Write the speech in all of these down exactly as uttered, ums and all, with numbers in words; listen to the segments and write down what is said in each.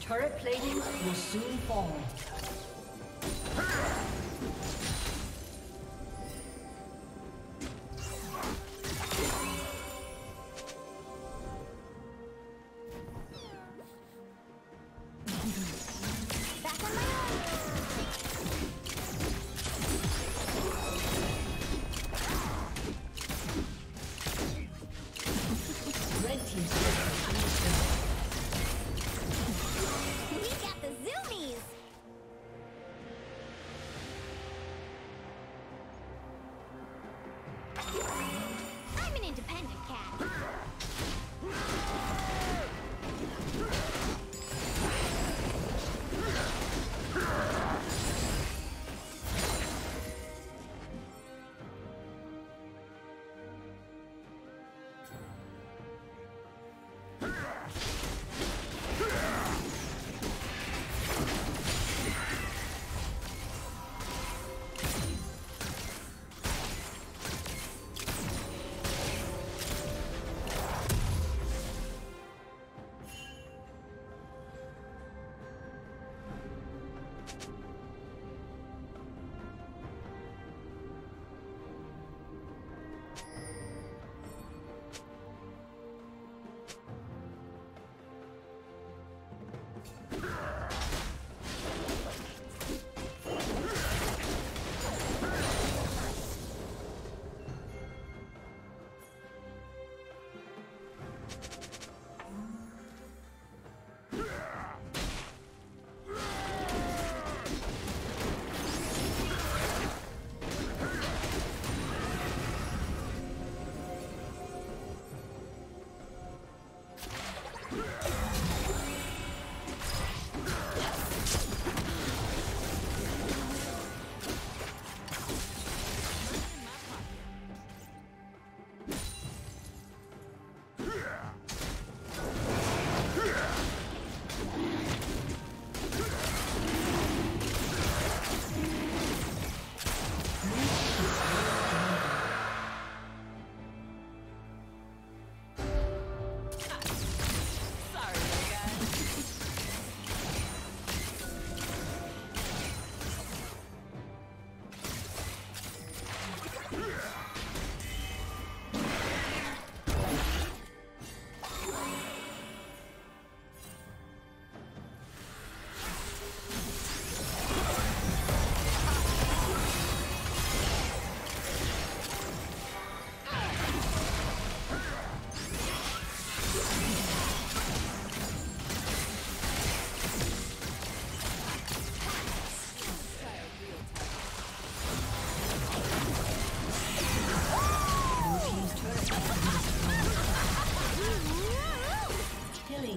Turret plating will soon fall. Yeah.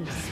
Kings.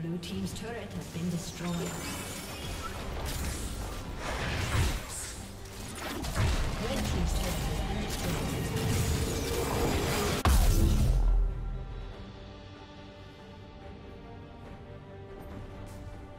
Blue Team's turret has been destroyed.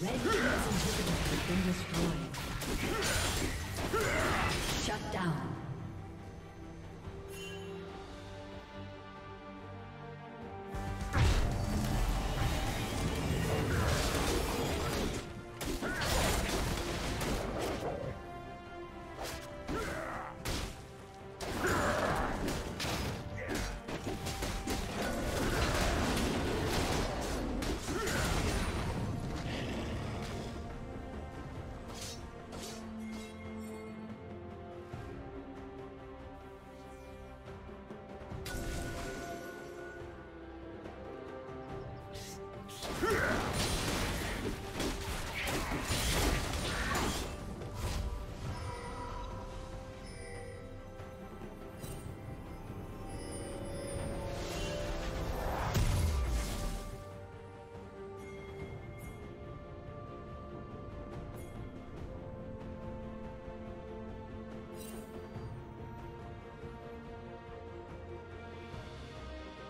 Red Team's inhibitor has been destroyed. Shut down.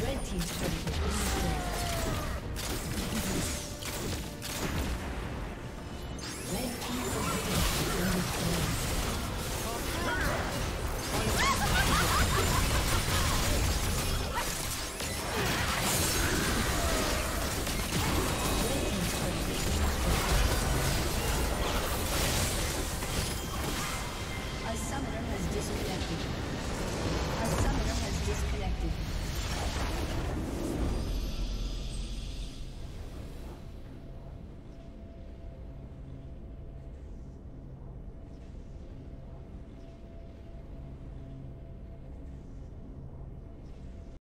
Red Team's turret has been destroyed.